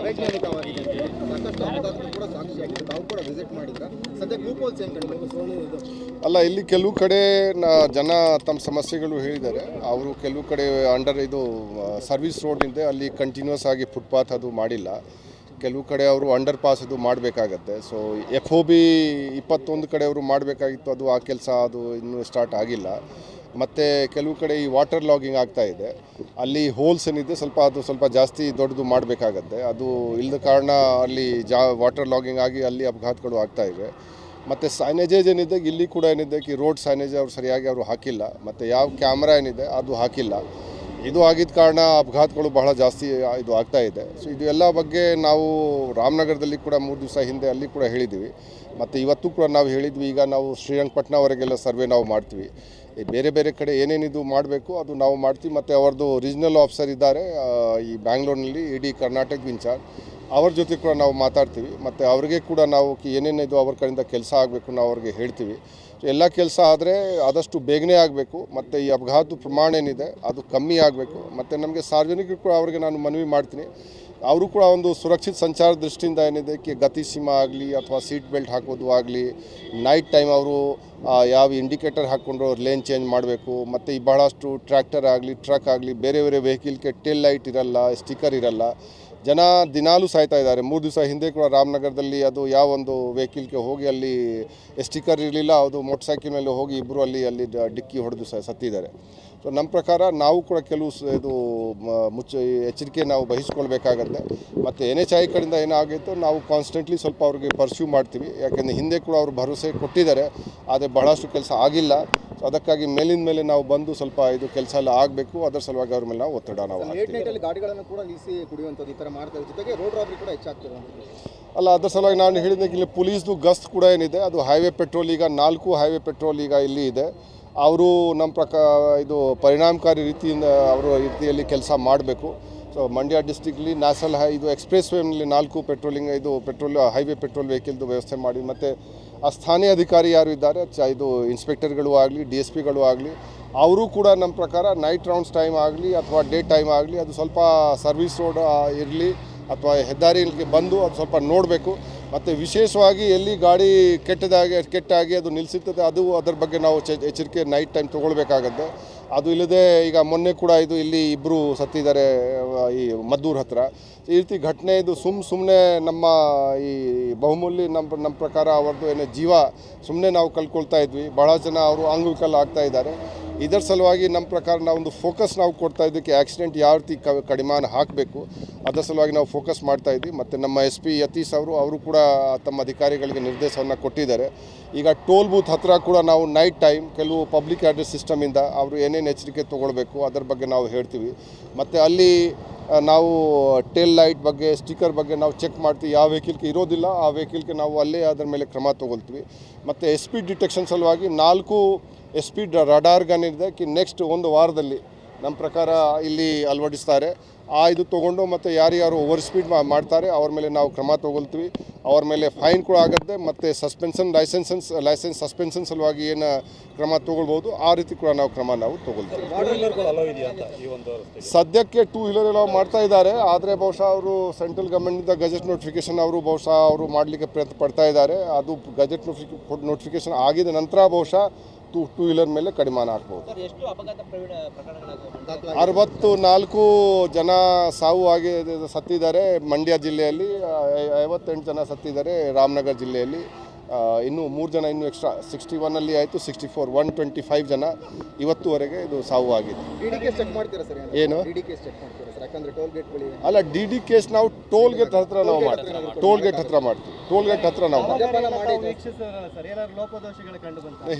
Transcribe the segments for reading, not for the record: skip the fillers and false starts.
ಅವೈಜ್ಞಾನಿಕವಾಗಿದೆ ಸಾಕಷ್ಟು ಆರೋಪಗಳು ಕೂಡ ಸಾಕ್ಷಿಯಾಗಿದೆ ತಾವು ಕೂಡ ವಿಸಿಟ್ ಮಾಡಿದ್ರಾ ಸದ್ಯ ಗ್ಲೂಕೋಸ್ ಏನು ಕಂಡುಬಂತು ಅಲ್ಲ ಇಲ್ಲಿ ಕೆಲವು ಕಡೆ ಜನ ತಮ್ಮ ಸಮಸ್ಯೆಗಳು ಹೇಳಿದ್ದಾರೆ ಅವರು ಕೆಲವು ಕಡೆ ಅಂಡರ್ ಇದು ಸರ್ವಿಸ್ ರೋಡ್ ಇದೆ ಅಲ್ಲಿ ಕಂಟಿನ್ಯೂಸ್ ಆಗಿ ಫುಟ್ಪಾತ್ ಅದು ಮಾಡಿಲ್ಲ ಕೆಲವು ಕಡೆ ಅವರು ಅಂಡರ್ ಪಾಸ್ ಅದು ಮಾಡಬೇಕಾಗುತ್ತೆ ಸೋ FOB 21 ಕಡೆ ಅವರು ಮಾಡಬೇಕಾಗಿತ್ತು ಅದು ಆ ಕೆಲಸ ಅದು ಇನ್ನೂ ಸ್ಟಾರ್ಟ್ ಆಗಿಲ್ಲ ಮತ್ತೆ ಕೆಲವು ಕಡೆ ಈ ವಾಟರ್ ಲಾಗಿಂಗ್ ಆಗ್ತಾ ಇದೆ ಅಲ್ಲಿ ಹೋಲ್ಸ್ ಏನಿದೆ ಸ್ವಲ್ಪ ಜಾಸ್ತಿ ದೊಡ್ಡದು ಮಾಡಬೇಕಾಗುತ್ತೆ ಅದು ಇಲ್ಲದ ಕಾರಣ ಅಲ್ಲಿ ವಾಟರ್ ಲಾಗಿಂಗ್ ಆಗಿ ಅಲ್ಲಿ ಅಪಘಾತಗಳು ಆಗ್ತಾ ಇವೆ ಮತ್ತೆ ಸೈನೇಜ್ ಏನಿದೆ ಇಲ್ಲಿ ಕೂಡ ಏನಿದೆ ಕಿ ರೋಡ್ ಸೈನೇಜ್ ಅವರು ಸರಿಯಾಗಿ ಅವರು ಹಾಕಿಲ್ಲ ಮತ್ತೆ ಯಾವ ಕ್ಯಾಮೆರಾ ಏನಿದೆ ಅದು ಹಾಕಿಲ್ಲ ಇದು ಆಗಿದ ಕಾರಣ ಅಪಘಾತಗಳು ಬಹಳ ಜಾಸ್ತಿ ಇದು ಆಗ್ತಾ ಇದೆ ಸೋ ಇದೆಲ್ಲ ಬಗ್ಗೆ ನಾವು ರಾಮನಗರದಲ್ಲಿ ಕೂಡ 3 ದಿವಸ ಹಿಂದೆ ಅಲ್ಲಿ ಕೂಡ ಹೇಳಿದ್ವಿ ಮತ್ತೆ ಇವತ್ತು ಕೂಡ ನಾವು ಹೇಳಿದ್ವಿ ಈಗ ನಾವು ಶ್ರೀರಂಗಪಟ್ಟಣವರೆಗೆಲ್ಲ ಸರ್ವೆ ನಾವು ಮಾಡ್ತೀವಿ ಬೇರೆ ಬೇರೆ ಕಡೆ ಏನೇನಿದು ಮಾಡಬೇಕು ಅದು ನಾವು ಮಾಡ್ತೀವಿ ಮತ್ತು ಅವರದು ರೀಜನಲ್ ಆಫೀಸರ್ ಇದ್ದಾರೆ ಈ ಬೆಂಗಳೂರಿನಲ್ಲಿ ಇಡಿ ಕರ್ನಾಟಕ ಇನ್ಚಾರ್ಜ್ ಅವರ ಜೊತೆ ಕೂಡ ನಾವು ಮಾತಾಡ್ತೀವಿ ಮತ್ತು ಅವರಿಗೆ ಕೂಡ ನಾವು ಏನೇನಿದು ಅವರ ಕಡೆಯಿಂದ ಕೆಲಸ ಆಗಬೇಕು ನಾವು ಅವರಿಗೆ ಹೇಳ್ತೀವಿ ಎಲ್ಲ ಕೆಲಸ ಆದರೆ ಆದಷ್ಟು ಬೇಗನೆ ಆಗಬೇಕು ಮತ್ತು ಈ ಅಪಘಾತ ಪ್ರಮಾಣ ಏನಿದೆ ಅದು ಕಮ್ಮಿ ಆಗಬೇಕು ಮತ್ತು ನಮಗೆ ಸಾರ್ವಜನಿಕರು ಕೂಡ ಅವರಿಗೆ ನಾನು ಮನವಿ ಮಾಡ್ತೀನಿ ಅವರು ಕೂಡ ಒಂದು ಸುರಕ್ಷಿತ ಸಂಚಾರ ದೃಷ್ಟಿಯಿಂದ ಏನಿದೆ ಗತಿಸೀಮಾ ಆಗಲಿ ಅಥವಾ ಸೀಟ್ ಬೆಲ್ಟ್ ಹಾಕೋದು ಆಗಲಿ ನೈಟ್ ಟೈಮ್ ಅವರು ಯಾವ ಇಂಡಿಕೇಟರ್ ಹಾಕ್ಕೊಂಡು ಲೇನ್ ಚೇಂಜ್ ಮಾಡಬೇಕು ಮತ್ತು ಈ ಬಹಳಷ್ಟು ಟ್ರ್ಯಾಕ್ಟರ್ ಆಗಲಿ ಟ್ರಕ್ ಆಗಲಿ ಬೇರೆ ಬೇರೆ ವೆಹಿಕಲ್ಗೆ ಟೇಲ್ ಲೈಟ್ ಇರಲ್ಲ ಸ್ಟಿಕ್ಕರ್ ಇರಲ್ಲ ಜನ ದಿನಾಲೂ ಸಾಯ್ತಾ ಇದ್ದಾರೆ 3 ದಿವಸ ಹಿಂದೆ ಕೂಡ ರಾಮನಗರದಲ್ಲಿ ಅದು ಯಾವೊಂದು ವೆಹಿಕಲ್ಗೆ ಹೋಗಿ ಅಲ್ಲಿ ಸ್ಟಿಕ್ಕರ್ ಇರಲಿಲ್ಲ ಅದು ಮೋಟರ್ ಸೈಕಲ್ ಮೇಲೆ ಹೋಗಿ ಇಬ್ಬರು ಅಲ್ಲಿ ಡಿಕ್ಕಿ ಹೊಡೆದು ಸತ್ತಿದ್ದಾರೆ ಸೊ ನಮ್ಮ ಪ್ರಕಾರ ನಾವು ಕೂಡ ಕೆಲವು ಇದು ಎಚ್ಚರಿಕೆ ನಾವು ವಹಿಸಿಕೊಳ್ಳಬೇಕಾಗತ್ತೆ ಮತ್ತು NHI ಕಡೆಯಿಂದ ಏನಾಗಿತ್ತು ನಾವು ಕಾನ್ಸ್ಟೆಂಟ್ಲಿ ಸ್ವಲ್ಪ ಅವ್ರಿಗೆ ಪರ್ಸ್ಯೂ ಮಾಡ್ತೀವಿ ಯಾಕೆಂದರೆ ಹಿಂದೆ ಕೂಡ ಅವರು ಭರವಸೆ ಕೊಟ್ಟಿದ್ದಾರೆ ಆದರೆ ಬಹಳಷ್ಟು ಕೆಲಸ ಆಗಿಲ್ಲ ಅದಕ್ಕಾಗಿ ಮೇಲಿನ ಮೇಲೆ ನಾವು ಬಂದು ಸ್ವಲ್ಪ ಇದು ಕೆಲಸ ಎಲ್ಲ ಆಗಬೇಕು ಅದರ ಸಲುವಾಗಿ ಅವ್ರ ಮೇಲೆ ನಾವು ಒತ್ತಡ ನಾವು ಗಾಡಿಗಳನ್ನು ಕೂಡ ನಿಲ್ಲಿಸಿ ಕುಡಿಯುವಂಥದ್ದು ಈ ಥರ ಮಾಡ್ತಾರೆ ಜೊತೆಗೆ ರೋಡ್ ರಾಬರಿ ಕೂಡ ಹೆಚ್ಚಾಗ್ತದೆ ಅಲ್ಲ ಅದರ ಸಲುವಾಗಿ ನಾನು ಹೇಳಿದ್ದೆ ಇಲ್ಲಿ ಪೊಲೀಸ್ದು ಗಸ್ತ್ ಕೂಡ ಏನಿದೆ ಅದು ಹೈವೇ ಪೆಟ್ರೋಲ್ ಈಗ 4 ಹೈವೇ ಪೆಟ್ರೋಲ್ ಈಗ ಇಲ್ಲಿ ಇದೆ ಅವರು ನಮ್ಮ ಪ್ರಕಾರ ಇದು ಪರಿಣಾಮಕಾರಿ ರೀತಿಯಿಂದ ಅವರು ರೀತಿಯಲ್ಲಿ ಕೆಲಸ ಮಾಡಬೇಕು ಸೊ ಮಂಡ್ಯ ಡಿಸ್ಟಿಕ್ಲಿ ನ್ಯಾಷನಲ್ ಇದು ಎಕ್ಸ್ಪ್ರೆಸ್ ವೇನಲ್ಲಿ 4 ಪೆಟ್ರೋಲಿಂಗ್ ಇದು ಪೆಟ್ರೋಲ್ ಹೈವೇ ಪೆಟ್ರೋಲ್ ವೆಹಿಕಲ್ದು ವ್ಯವಸ್ಥೆ ಮಾಡಿ ಮತ್ತು ಸ್ಥಾನೀಯ ಅಧಿಕಾರಿ ಯಾರು ಇದ್ದಾರೆ ಇದು ಇನ್ಸ್ಪೆಕ್ಟರ್ಗಳು ಆಗಲಿ DSPಗಳು ಆಗಲಿ ಅವರು ಕೂಡ ನಮ್ಮ ಪ್ರಕಾರ ನೈಟ್ ರೌಂಡ್ಸ್ ಟೈಮ್ ಆಗಲಿ ಅಥವಾ ಡೇ ಟೈಮ್ ಆಗಲಿ ಅದು ಸ್ವಲ್ಪ ಸರ್ವಿಸ್ ರೋಡ್ ಇರಲಿ ಅಥವಾ ಹೆದ್ದಾರಿಗೆ ಬಂದು ಅದು ಸ್ವಲ್ಪ ನೋಡಬೇಕು ಮತ್ತು ವಿಶೇಷವಾಗಿ ಎಲ್ಲಿ ಗಾಡಿ ಕೆಟ್ಟಾಗಿ ಅದು ನಿಲ್ಲಿಸುತ್ತದೆ ಅದು ಅದರ ಬಗ್ಗೆ ನಾವು ಎಚ್ಚರಿಕೆ ನೈಟ್ ಟೈಮ್ ತೊಗೊಳ್ಬೇಕಾಗತ್ತೆ ಅದು ಇಲ್ಲದೆ ಈಗ ಮೊನ್ನೆ ಕೂಡ ಇದು ಇಲ್ಲಿ ಇಬ್ಬರು ಸತ್ತಿದ್ದಾರೆ ಈ ಮದ್ದೂರು ಹತ್ರ ಈ ರೀತಿ ಘಟನೆ ಇದು ಸುಮ್ಮನೆ ನಮ್ಮ ಈ ಬಹುಮೂಲ್ಯ ನಮ್ಮ ಪ್ರಕಾರ ಅವ್ರದ್ದು ಏನೋ ಜೀವ ಸುಮ್ಮನೆ ನಾವು ಕಳ್ಕೊಳ್ತಾ ಇದ್ವಿ ಭಾಳ ಜನ ಅವರು ಅಂಗವಿಕಲ ಆಗ್ತಾ ಇದ್ದಾರೆ ಇದರ ಸಲುವಾಗಿ ನಮ್ಮ ಪ್ರಕಾರ ನಾವೊಂದು ಫೋಕಸ್ ನಾವು ಕೊಡ್ತಾ ಇದಕ್ಕೆ ಆಕ್ಸಿಡೆಂಟ್ ಯಾವ ರೀತಿ ಕಡಿಮಾನ ಹಾಕಬೇಕು ಅದರ ಸಲುವಾಗಿ ನಾವು ಫೋಕಸ್ ಮಾಡ್ತಾ ಇದ್ವಿ ಮತ್ತು ನಮ್ಮ SP ಯತೀಶ್ ಅವರು ಕೂಡ ತಮ್ಮ ಅಧಿಕಾರಿಗಳಿಗೆ ನಿರ್ದೇಶವನ್ನು ಕೊಟ್ಟಿದ್ದಾರೆ ಈಗ ಟೋಲ್ ಬೂತ್ ಹತ್ತಿರ ಕೂಡ ನಾವು ನೈಟ್ ಟೈಮ್ ಕೆಲವು ಪಬ್ಲಿಕ್ ಅಡ್ರೆಸ್ ಸಿಸ್ಟಮಿಂದ ಅವರು ಏನೇನು ಎಚ್ಚರಿಕೆ ತೊಗೊಳ್ಬೇಕು ಅದರ ಬಗ್ಗೆ ನಾವು ಹೇಳ್ತೀವಿ ಮತ್ತು ಅಲ್ಲಿ ನಾವು ಟೇಲ್ ಲೈಟ್ ಬಗ್ಗೆ ಸ್ಟಿಕ್ಕರ್ ಬಗ್ಗೆ ನಾವು ಚೆಕ್ ಮಾಡ್ತೀವಿ ಯಾವ ವೆಹಿಕಲ್ಗೆ ಇರೋದಿಲ್ಲ ಆ ವೆಹಿಕಲ್ಗೆ ನಾವು ಅಲ್ಲೇ ಅದರ ಮೇಲೆ ಕ್ರಮ ತೊಗೊಳ್ತೀವಿ ಮತ್ತು SP ಡಿಟೆಕ್ಷನ್ ಸಲುವಾಗಿ 4 SP ರಡಾರ್ ಗನ್ ಇದೆ ನೆಕ್ಸ್ಟ್ ಒಂದು ವಾರದಲ್ಲಿ ನಮ್ಮ ಪ್ರಕಾರ ಇಲ್ಲಿ ಅಳವಡಿಸ್ತಾರೆ ಆ ಇದು ತೊಗೊಂಡು ಮತ್ತು ಯಾರ್ಯಾರು ಓವರ್ ಸ್ಪೀಡ್ ಮಾಡ್ತಾರೆ ಅವ್ರ ಮೇಲೆ ನಾವು ಕ್ರಮ ತೊಗೊಳ್ತೀವಿ ಅವ್ರ ಮೇಲೆ ಫೈನ್ ಕೂಡ ಆಗುತ್ತೆ ಮತ್ತು ಲೈಸೆನ್ಸ್ ಸಸ್ಪೆನ್ಷನ್ ಸಲುವಾಗಿ ಏನು ಕ್ರಮ ತೊಗೊಳ್ಬೋದು ಆ ರೀತಿ ಕೂಡ ನಾವು ಕ್ರಮ ನಾವು ತೊಗೊಳ್ತೀವಿ ಸದ್ಯಕ್ಕೆ ಟೂ ವೀಲರ್ ಅಲೋ ಮಾಡ್ತಾ ಇದ್ದಾರೆ ಆದರೆ ಬಹುಶಃ ಅವರು ಸೆಂಟ್ರಲ್ ಗವರ್ಮೆಂಟಿಂದ ಗೆಜೆಟ್ ನೋಟಿಫಿಕೇಶನ್ ಬಹುಶಃ ಅವರು ಮಾಡಲಿಕ್ಕೆ ಪ್ರಯತ್ನ ಪಡ್ತಾ ಇದ್ದಾರೆ ಅದು ಗೆಜೆಟ್ ನೋಟಿಫಿಕೇಶನ್ ಆಗಿದ ನಂತರ ಬಹುಶಃ ಟೂ ವೀಲರ್ ಮೇಲೆ ಕಡಿಮಾನ ಹಾಕ್ಬೋದು 64 ಜನ ಸಾವು ಆಗಿ ಸತ್ತಿದ್ದಾರೆ ಮಂಡ್ಯ ಜಿಲ್ಲೆಯಲ್ಲಿ 58 ಜನ ಸತ್ತಿದ್ದಾರೆ ರಾಮನಗರ ಜಿಲ್ಲೆಯಲ್ಲಿ ಇನ್ನೂ 3 ಜನ ಇನ್ನೂ ಎಕ್ಸ್ಟ್ರಾ 61 ಆಯಿತು 64 125 ಜನ ಇವತ್ತುವರೆಗೆ ಇದು ಸಾವು ಆಗಿದೆ ಏನು ಅಲ್ಲ DD ಕೇಸ್ ನಾವು ಟೋಲ್ ಗೇಟ್ ಹತ್ರ ನಾವು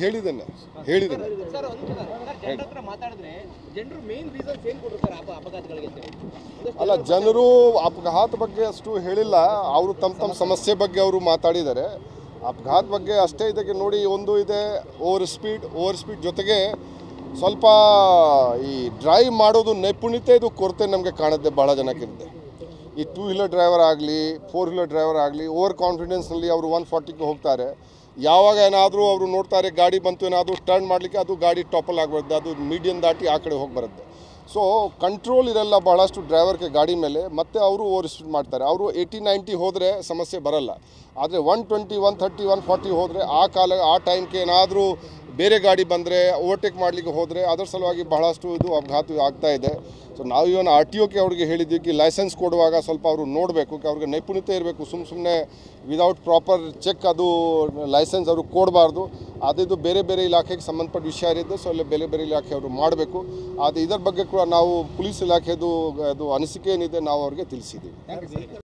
ಹೇಳಿದ್ದೇನೆ ಅಲ್ಲ ಜನರು ಅಪಘಾತ ಬಗ್ಗೆ ಅಷ್ಟು ಹೇಳಿಲ್ಲ ಅವರು ತಮ್ಮ ಸಮಸ್ಯೆ ಬಗ್ಗೆ ಅವರು ಮಾತಾಡಿದ್ದಾರೆ ಅಪಘಾತ ಬಗ್ಗೆ ಅಷ್ಟೇ ಇದಕ್ಕೆ ನೋಡಿ ಒಂದು ಇದೆ ಓವರ್ ಸ್ಪೀಡ್ ಜೊತೆಗೆ ಸ್ವಲ್ಪ ಈ ಡ್ರೈವ್ ಮಾಡೋದು ನೈಪುಣ್ಯತೆ ಇದು ಕೊರತೆ ನಮಗೆ ಕಾಣುತ್ತೆ ಭಾಳ ಜನಕ್ಕಿರುತ್ತೆ ಈ ಟೂ ವೀಲರ್ ಡ್ರೈವರ್ ಆಗಲಿ ಫೋರ್ ವೀಲರ್ ಡ್ರೈವರ್ ಆಗಲಿ ಓವರ್ ಕಾನ್ಫಿಡೆನ್ಸ್ನಲ್ಲಿ ಅವರು 140ಗೆ ಹೋಗ್ತಾರೆ ಯಾವಾಗ ಏನಾದರೂ ಅವರು ನೋಡ್ತಾರೆ ಗಾಡಿ ಬಂತು ಏನಾದರೂ ಟರ್ನ್ ಮಾಡಲಿಕ್ಕೆ ಅದು ಗಾಡಿ ಟಾಪಲ್ ಆಗಿಬಿಡುತ್ತೆ ಅದು ಮೀಡಿಯನ್ ದಾಟಿ ಆ ಕಡೆ ಹೋಗಿ ಬರುತ್ತೆ सो कंट्रोल इरल्ल बहळष्टु ड्राइवर के गाड़ी मेले मत्ते अवरु ओवर स्पीड माड्तारे अवरु 80 90 होद्रे समस्ये बरल्ल आद्रे 120 130 140 होद्रे आ काल आ टाइम के एनादरू बेरे गाड़ी बंद्रे ओवरटेक माडलिके होद्रे अदर सलुवागि बहळष्टु इदु अपघात आग्ता इदे। सो नावु इवन आरटीओ के अवरिगे हेळिद्दीवि लाइसेंस कोडुवाग स्वल्प अवरु नोडबेकु अवरिगे नैपुण्यते इरबेकु सुम्ने विदाउट प्रॉपर चेक अदु लाइसेंस अवरु कोडबारदु अदिदु बेरे बेरे इलाखेगे संबंधपट्ट विषय इद्दु सो अल्ले बेरे बेरे इलाखे अवरु माडबेकु अदु इदर बग्गे कूड़ा ನಾವು ಪೊಲೀಸ್ ಇಲಾಖೆದು ಅದು ಅನಿಸಿಕೆ ಏನಿದೆ ನಾವು ಅವರಿಗೆ ತಿಳಿಸಿದ್ದೀವಿ।